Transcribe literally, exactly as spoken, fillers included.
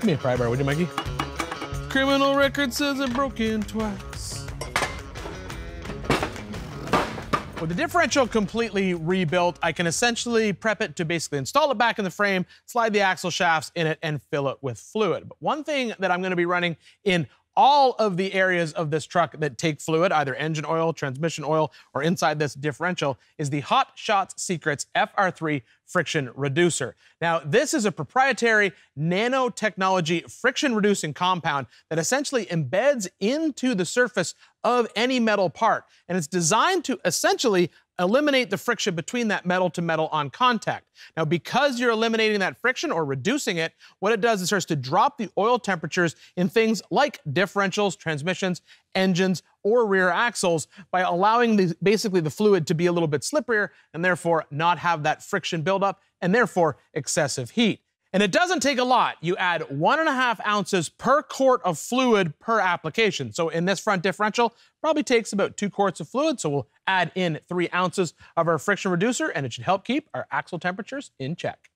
Give me a pry bar, would you, Mikey? Criminal record says it broke in twice. With the differential completely rebuilt, I can essentially prep it to basically install it back in the frame, slide the axle shafts in it, and fill it with fluid. But one thing that I'm gonna be running in all of the areas of this truck that take fluid, either engine oil, transmission oil, or inside this differential, is the Hot Shots Secrets F R three friction reducer. Now, this is a proprietary nanotechnology friction reducing compound that essentially embeds into the surface of any metal part. And it's designed to essentially eliminate the friction between that metal to metal on contact. Now, because you're eliminating that friction or reducing it, what it does is it starts to drop the oil temperatures in things like differentials, transmissions, engines, or rear axles by allowing the, basically the fluid to be a little bit slipperier and therefore not have that friction buildup and therefore excessive heat. And it doesn't take a lot. You add one and a half ounces per quart of fluid per application. So in this front differential, probably takes about two quarts of fluid. So we'll add in three ounces of our friction reducer, and it should help keep our axle temperatures in check.